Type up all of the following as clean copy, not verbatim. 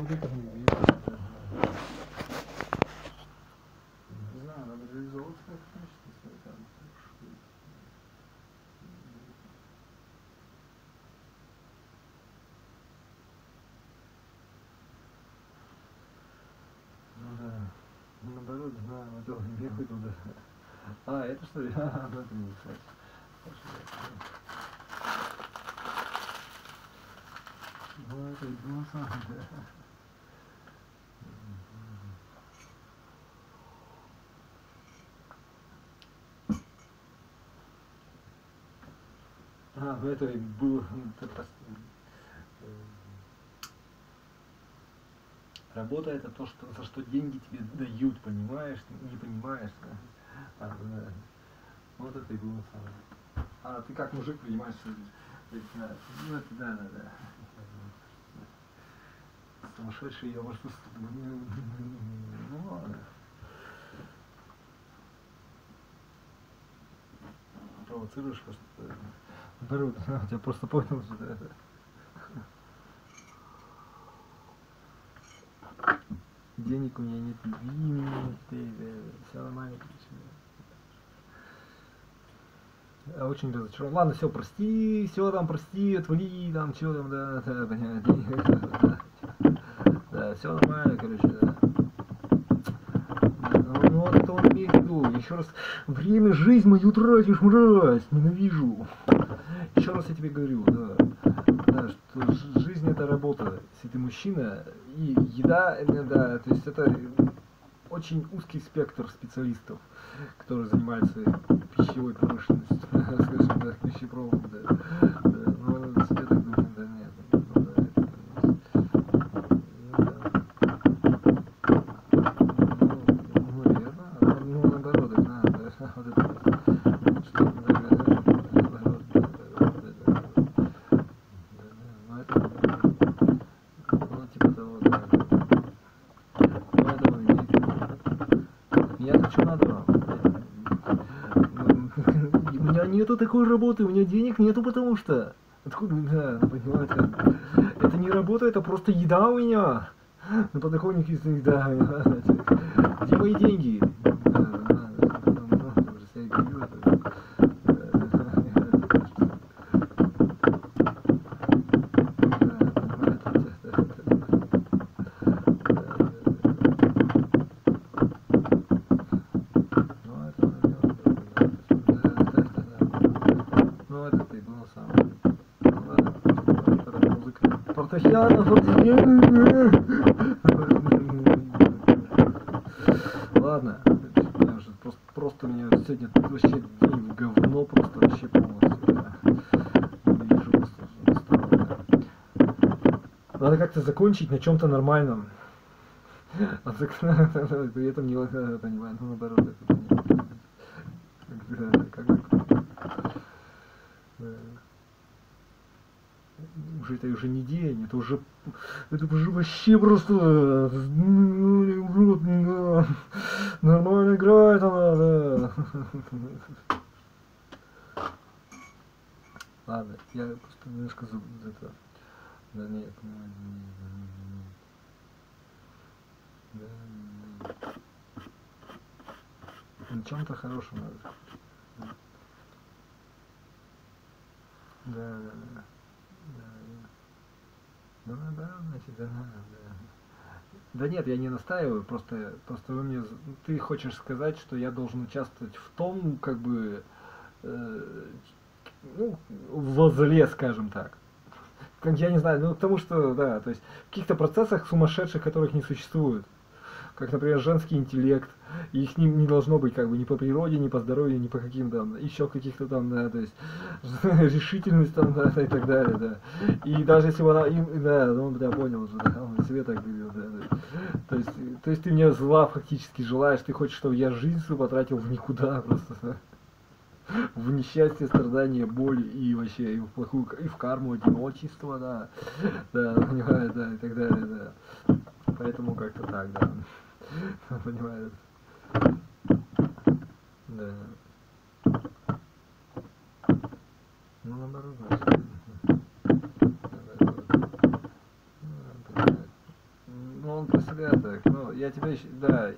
будет ревизия. Не знаю, надо реализовывать как-то. Ну да, наоборот, знаю, а то не ехать туда. А, это что ли? А, это не кстати. Вот это было самое, да. А, в этой был работа, это то, что, за что деньги тебе дают, понимаешь, не понимаешь, да? А, да. Вот это и было самое. А ты как мужик принимаешь все это? Ну это да. Сумасшедший, я может выступать. Ну ладно. Провоцируешь просто. Наоборот, я просто понял, что это. Денег у меня нет, любимый, все нормально. Очень разочарован. Ладно, все, прости, отвали, там, чего там, да, понятно. Да, все нормально, короче, да. Ну вот это он имеет в виду. Еще раз, время, жизнь мою тратишь, мразь, ненавижу. Еще раз я тебе говорю, да, что жизнь это работа, если ты мужчина, и еда, да, то есть это очень узкий спектр специалистов, которые занимаются пищевой промышленностью, скажем так, пищепроводом, да. Но я так думаю, да, нет. Ну, верно, ну, наоборот, да, вот это, что, наоборот, ну, это, ну, типа того, да. Мне-то что надо? У меня нету такой работы, у меня денег нету, потому что... Откуда? Да, понимаете? Это не работа, это просто еда у меня. На подоконнике из них, да. Где мои деньги? Ладно, просто у меня сегодня вообще день говно, просто вообще полностью. Вижу, просто надо как-то закончить на чем-то нормальном. А при этом не понимаю, ну наоборот, это как-то. Это уже не день, это уже вообще просто нормально играет она, да. Ладно, я просто немножко за это. Да нет, на чем-то хорошем надо. Да. Да, значит, да. Да нет, я не настаиваю, просто вы мне, ты хочешь сказать, что я должен участвовать в том, как бы, ну, во зле, скажем так. Я не знаю, ну, потому что, да, то есть, в каких-то процессах сумасшедших, которых не существует. Как, например, женский интеллект, и их не должно быть, как бы, ни по природе, ни по здоровью, ни по каким там, еще каких-то там, да, то есть, решительность там, да, и так далее, да. И даже если бы она, да, понял уже, да, он себе так говорил, да. То есть ты мне зла фактически желаешь, ты хочешь, чтобы я жизнь свою потратил в никуда просто, да. В несчастье, страдания, боль и вообще и в плохую, и в карму, одиночество, да, понимаю, да, и так далее, да. Поэтому как-то так, да. Понимаю. Да. Ну, наоборот, значит. я тебя еще, да,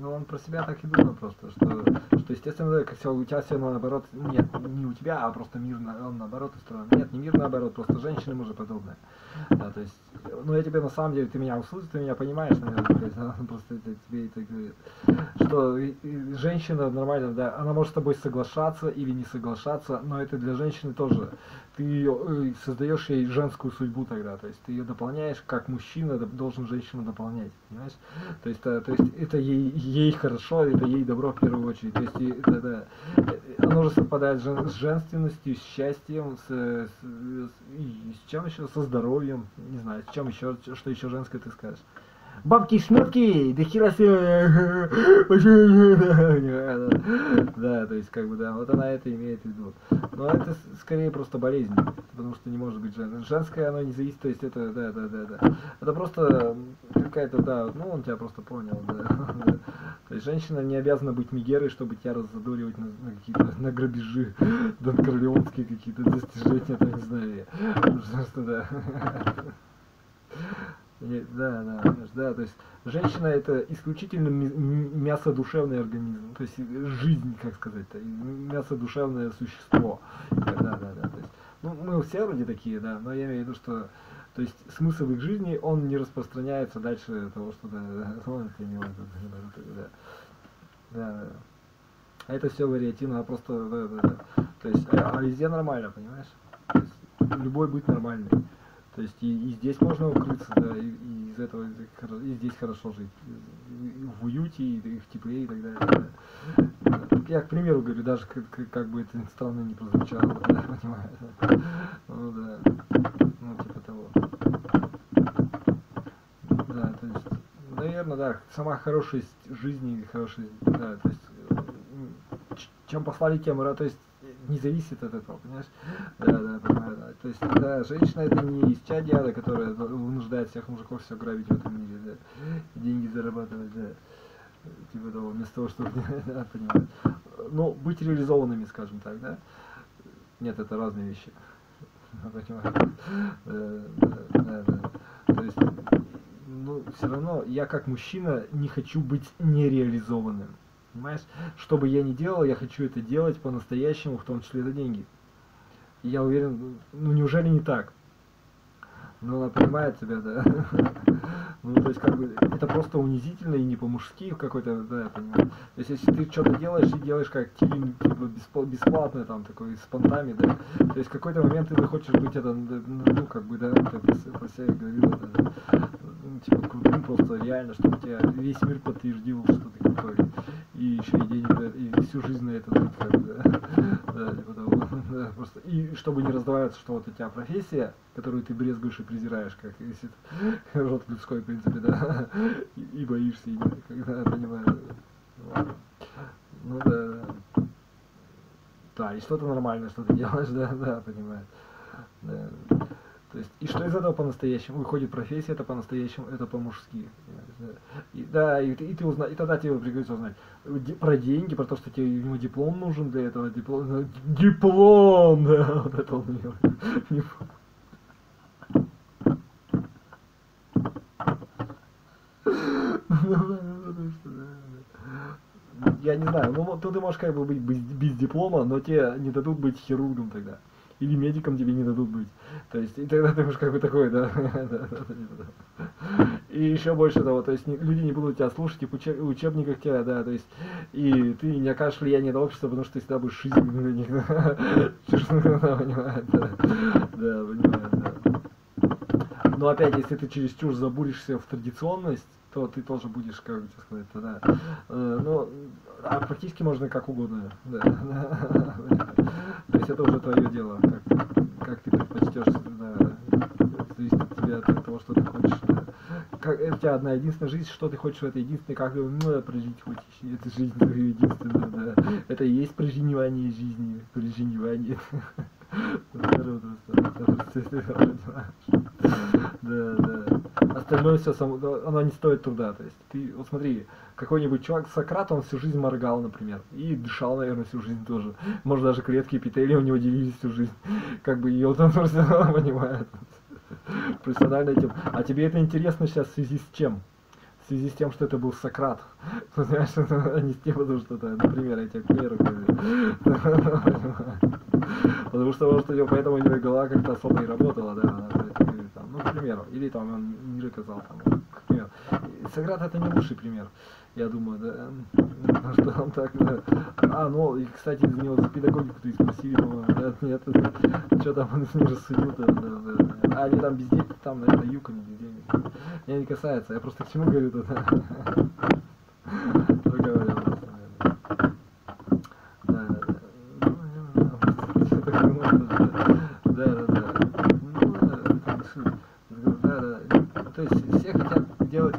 но он про себя так и думал просто, что естественно, как все, у тебя все наоборот, нет, не у тебя, а просто мир, он наоборот устроен, нет, не мир наоборот, просто женщины мужеподобные, да, то есть, ну я тебе на самом деле, ты меня услышишь, ты меня понимаешь, наверное, просто это тебе это говорит, что женщина нормально, да, она может с тобой соглашаться или не соглашаться, но это для женщины тоже, ты ее, создаешь ей женскую судьбу тогда, то есть ты ее дополняешь, как мужчина должен женщину дополнять, понимаешь? То есть это ей хорошо, это ей добро в первую очередь, то есть это, да, оно же совпадает с женственностью, с счастьем, с чем еще, со здоровьем, не знаю, с чем еще, что еще женское ты скажешь. Бабки-шмутки, да хера себе. Да, то есть как бы да, вот она это имеет в виду. Но это скорее просто болезнь, потому что не может быть женское, оно не зависит, то есть это, да. Это просто какая-то, да, ну он тебя просто понял, да. То есть женщина не обязана быть мегерой, чтобы тебя раззадоривать на какие-то, на грабежи, донкорлеонские какие-то достижения, там не знаю, что да. Да, то есть женщина это исключительно мясодушевный организм, то есть жизнь, как сказать-то, мясодушевное существо. Да, то есть, ну мы все вроде такие, да, но я имею в виду, что, то есть смысл их жизни, он не распространяется дальше того, что, да. А это все вариативно, а просто, да. То есть, а везде нормально, понимаешь? То есть, любой быт нормальный. То есть и здесь можно укрыться, да, и из этого и здесь хорошо жить, и в уюте, и в тепле, и так далее. Да. Я, к примеру, говорю, даже как бы это странно не прозвучало, да, понимаю. Да. Ну да, ну типа того. Да, то есть, наверное, да, сама хорошесть жизни, хорошесть, да, то есть, чем послали, тем рад, то есть, не зависит от этого, понимаешь? Да. То есть, да, женщина это не из чадиада, которая вынуждает всех мужиков все грабить в этом мире, да. Деньги зарабатывать, да. Типа того, вместо того, чтобы, да, понимать. Ну, быть реализованными, скажем так, да? Нет, это разные вещи. Да. То есть, ну, все равно я как мужчина не хочу быть нереализованным. Понимаешь, что бы я ни делал, я хочу это делать по-настоящему, в том числе за деньги. И я уверен, ну неужели не так? Ну она понимает тебя, да. Ну то есть как бы это просто унизительно и не по-мужски какой-то, да, понимаешь. То есть если ты что-то делаешь и делаешь как типа бесплатно, там такой с понтами, да. То есть в какой-то момент ты захочешь быть это, ну как бы, да, как про себя говорил, да, ну, типа крутым просто реально, чтобы тебя весь мир подтвердил, что ты крутой. И еще и денег, и всю жизнь на это, да, типа того, да, просто. И чтобы не раздаваться, что вот у тебя профессия, которую ты брезгуешь и презираешь, как висит рот людской, в принципе, да, и боишься, и когда, понимаю, ну да, да, и что-то нормальное, что ты делаешь, да, понимаю, да. То есть, и что из этого по-настоящему? Выходит профессия, это по-настоящему, это по-мужски. И ты узнаешь, и тогда тебе придется узнать про деньги, про то, что тебе ему диплом нужен для этого, диплом, да, вот это он не Я не знаю, ну ты можешь как бы быть без диплома, но тебе не дадут быть хирургом тогда. Или медикам тебе не дадут быть. То есть, и тогда ты будешь как бы такой, да. И еще больше того, то есть люди не будут тебя слушать, и в учебниках тебя, да, то есть, и ты не окажешь влияние на общество, потому что ты всегда будешь шизить на них. Да, понимаю, да. Но опять, если ты чересчур забуришься в традиционность, то ты тоже будешь, как бы тебе сказать, да. Ну, а практически можно как угодно, да. То есть это уже твое дело, как ты предпочтешь, да, зависит от тебя, от того, что ты хочешь, да. У тебя одна единственная жизнь, что ты хочешь в этой единственной, как ты, ну, прожить хочешь, это жизнь твою единственную, да. Это и есть проженевание жизни, проженевание. Да. Остальное все само, оно не стоит труда, то есть ты, вот смотри, какой-нибудь чувак, Сократ, он всю жизнь моргал, например, и дышал, наверное, всю жизнь тоже, может даже клетки эпителии у него делились всю жизнь, как бы ее там просто понимает, профессиональная тема, а тебе это интересно сейчас в связи с чем? В в связи с тем, что это был Сократ, понимаешь, а не с тем, потому что, например, эти актеры, потому что, может, поэтому у него голова как-то особо и работала, да, ну, к примеру, или там он ниже казал, там, к примеру. Сократ это не лучший пример, я думаю, да, что он так, да. А, ну, и, кстати, из него за педагогику-то и спросили, по-моему, да, нет, что там он с ним рассудил-то, да. А они там без денег, там, наверное, юками без денег. Меня не касается, я просто к чему говорю-то, да.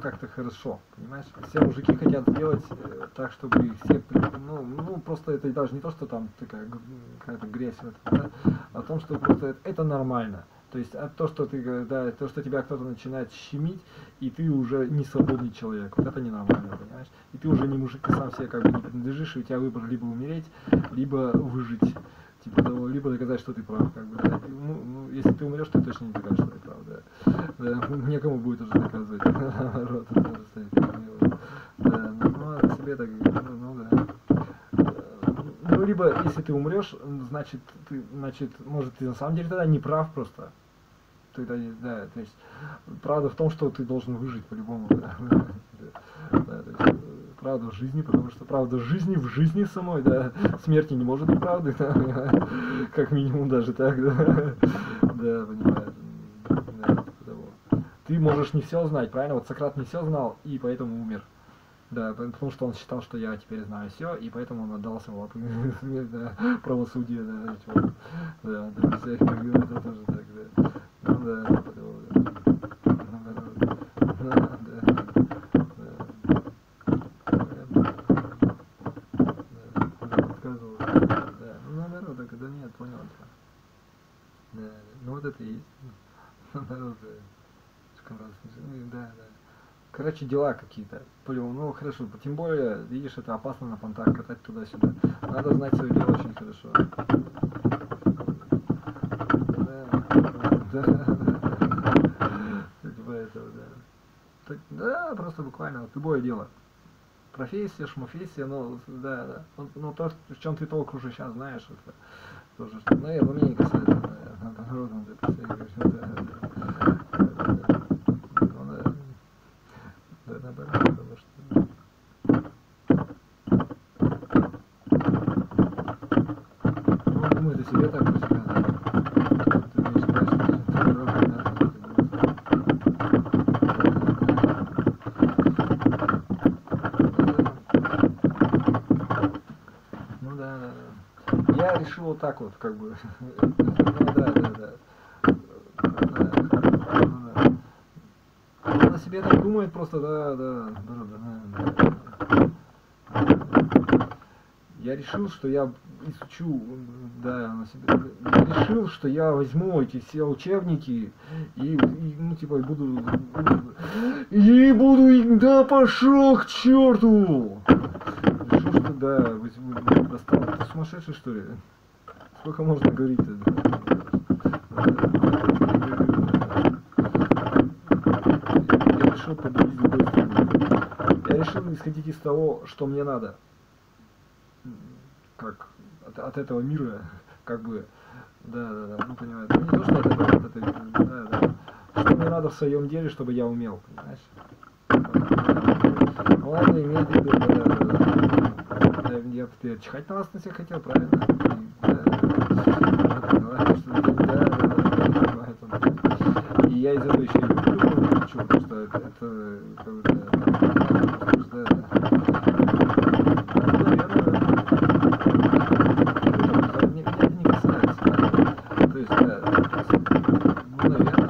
Как-то хорошо, понимаешь? Все мужики хотят сделать так, чтобы их все, ну просто это даже не то, что там такая какая-то грязь, да? О том, что просто это нормально. То есть то, что ты, да, то, что тебя кто-то начинает щемить, и ты уже не свободный человек, вот это ненормально, понимаешь? И ты уже не мужик, ты сам себе как бы не принадлежишь, и у тебя выбор либо умереть, либо выжить. Типа того, либо доказать, что ты прав, как бы, да? Ну, если ты умрешь, ты точно не докажешь, что ты прав, да. Да, некому будет уже доказывать, народ, тоже стоит, да, ну, а себе так, ну, да. Ну, либо, если ты умрешь, значит, ты, может, ты на самом деле тогда не прав просто. Ты, да, то есть, правда в том, что ты должен выжить по-любому, да. Да, то есть, правда в жизни, потому что правда в жизни самой, да, смерти не может быть правды, да, как минимум даже так, да, да, понимаю, да, ты можешь не все знать, правильно, вот Сократ не все знал, и поэтому умер, да, потому что он считал, что я теперь знаю все, и поэтому он отдался вот, да, правосудие, да, да, да, всяких, это тоже так, да, ну да, короче, дела какие-то. Ну хорошо, тем более, видишь, это опасно на понтах катать туда-сюда. Надо знать свое дело очень хорошо. Да, просто буквально любое дело. Профессия, шмуфессия, но да, но то, в чем ты толк уже сейчас знаешь, это тоже, наверное, мне не касается. Вот так вот, как бы, да. Он о себе так думает просто, да. Я решил, что я изучу, да, на себя. Я решил, что я возьму эти все учебники и ну, типа, буду, да пошел к черту! Решил, что, да, возьму, достал. Ты сумасшедший, что ли? Сколько можно говорить? Я решил победить любой стране. Я решил исходить из того, что мне надо. Как от этого мира, как бы. Да. Ну понимаешь. Не то, что от этого, да. Что мне надо в своем деле, чтобы я умел, понимаешь? Ладно, иметь в виду, да. Я теперь чихать на вас на всех хотел, правильно? И я из этого еще не хочу, потому что это как бы, наверное, не касается. То есть, ну, наверное,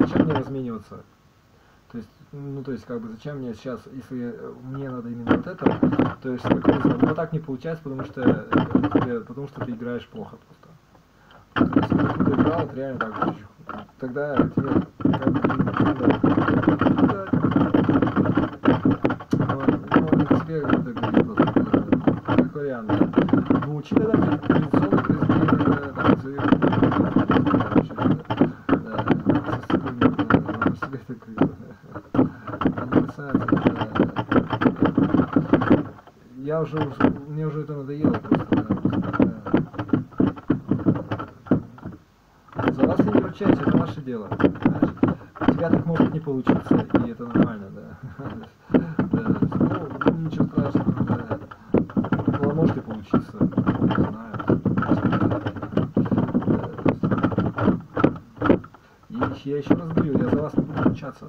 зачем мне размениваться? То есть, ну, то есть, как бы, зачем мне сейчас, если мне надо именно вот это, то есть, ну, так не получается, потому что ты играешь плохо просто. То есть, если ты играл, вот реально так, тогда тебе как бы как вариант, да. Ну, учи тогда традиционные произведения, там, да, мне уже это надоело просто. За вас я не ручаюсь, это ваше дело. Понимаешь? У тебя так может не получиться, и это нормально, да. Ну, ничего страшного, да. Может и получиться, не знаю. И я еще раз говорю, я за вас не буду ручаться.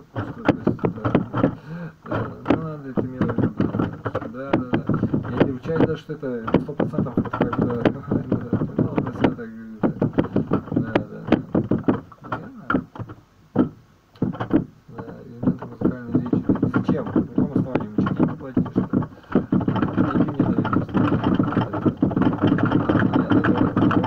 Что это 100% как-то, ну, это все так, да, элементы музыкальной речи. Зачем? На каком основании? Мы что-то не платили, что-то? Деньги мне дали просто. Нет, это образование, не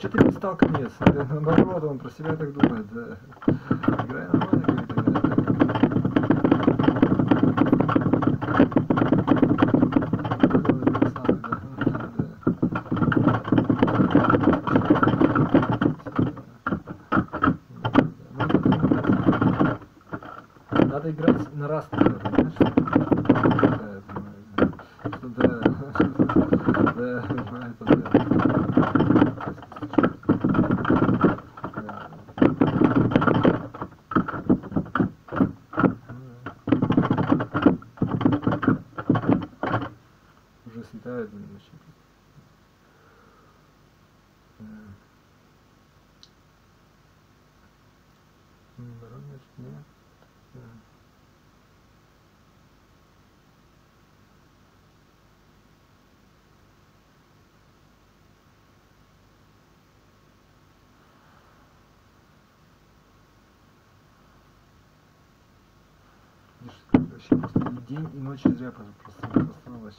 что ты не стал ко мне, наоборот, он про себя так думает, да. Играй нормально, говорит, играй так. Надо играть на раз, понимаешь? Да, вообще просто день и ночь зря проснулась.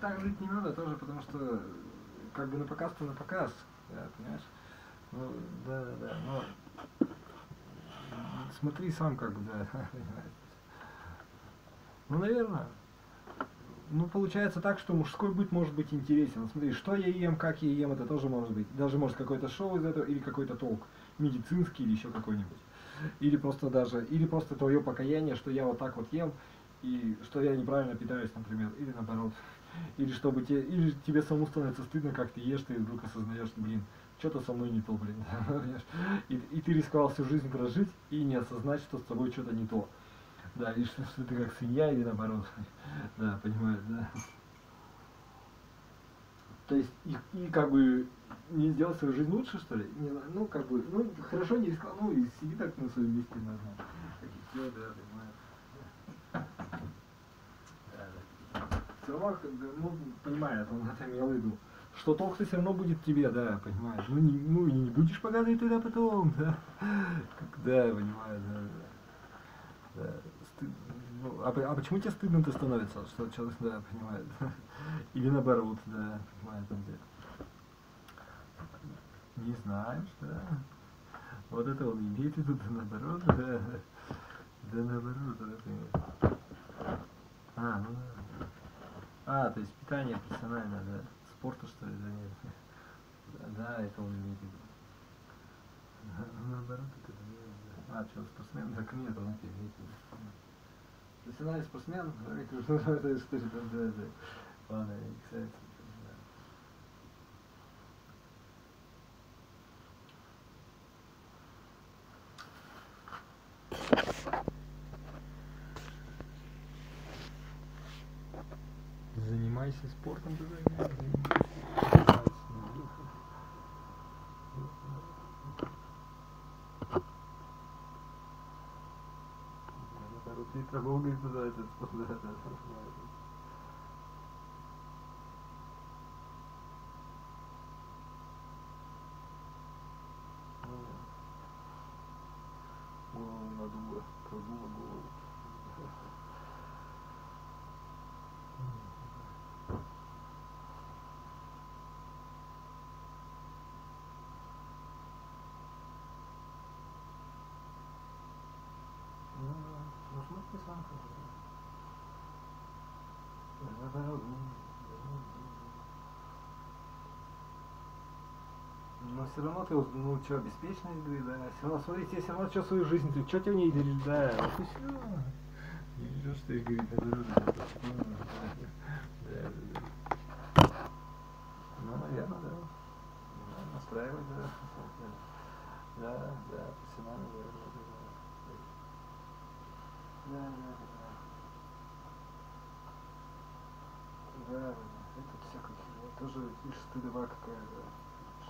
Так жить не надо тоже, потому что как бы на показ то на показ, да, понимаешь? Ну, да, но смотри сам как бы, да. Ну, наверное, ну получается так, что мужской быт может быть интересен. Смотри, что я ем, как я ем, это тоже может быть. Даже может какое-то шоу из этого или какой-то толк медицинский или еще какой-нибудь. Или просто твое покаяние, что я вот так вот ем и что я неправильно питаюсь, например, или наоборот. Или тебе самому становится стыдно, как ты ешь, ты вдруг осознаешь, блин, что-то со мной не то, блин. И ты рисковал всю жизнь прожить и не осознать, что с тобой что-то не то. Да, или что ты как свинья, или наоборот. Да, понимаешь, да. То есть, и как бы не сделал свою жизнь лучше, что ли? Не, ну, как бы, ну, хорошо не рисковал, ну, и сиди так на своем месте, наверное. Да, понимаю. Все равно, ну, понимаю, это имел в виду, что толк-то все равно будет тебе, да, понимаешь, ну не будешь поганой тогда потом, да, когда, понимаешь, да, да. Стыд, ну, а почему тебе стыдно-то становится, что человек, да, понимает, или наоборот, да, понимает, где, не знаешь, да, вот это он имеет в виду, да, наоборот, да, да, наоборот, да, а, ну, да. А, то есть питание профессиональное, да. Спорта, что ли, занятие? Да, это он имеет в виду. Ну, наоборот, это занятие. А, что, спортсмен? Так нет, он это имеет в виду. Профессиональный спортсмен? Это что ли, да. Ладно, не касается. Занимайся спортом, друзья. Ты трогай туда этот спорт. Голову надуло, продуло голову. Но все равно ты, ну что, беспечная игры, да, все равно, смотри, тебе все равно что свою жизнь, ты что тебе в ней делишь, да, вот и все. Не берешь, что игры, да. Ну, наверное, да. Настраивать, да. Да, профессионально, да, это всякая херня, тоже, видишь, стыдова какая, да,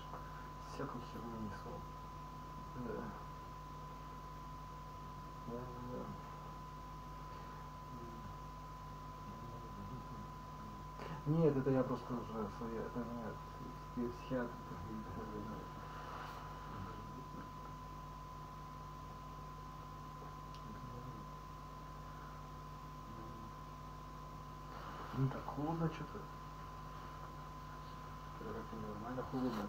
всякую херню несу, да. Нет, это я просто уже, это нет, психиатр, ну так холодно что-то. Нормально холодно.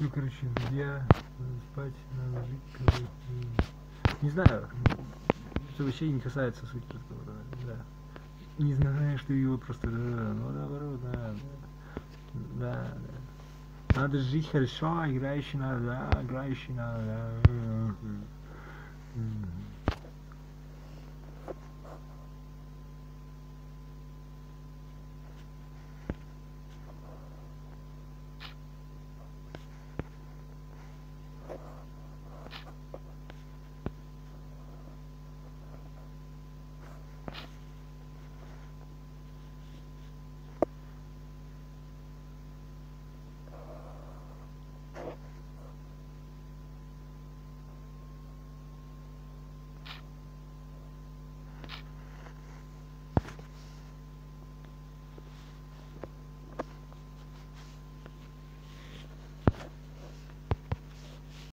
Ну, короче, друзья, спать надо жить. Не знаю, это вообще не касается сути разговора, да. Не знаешь ты его просто, да, ну наоборот, да. Надо жить хорошо, играющий надо, да,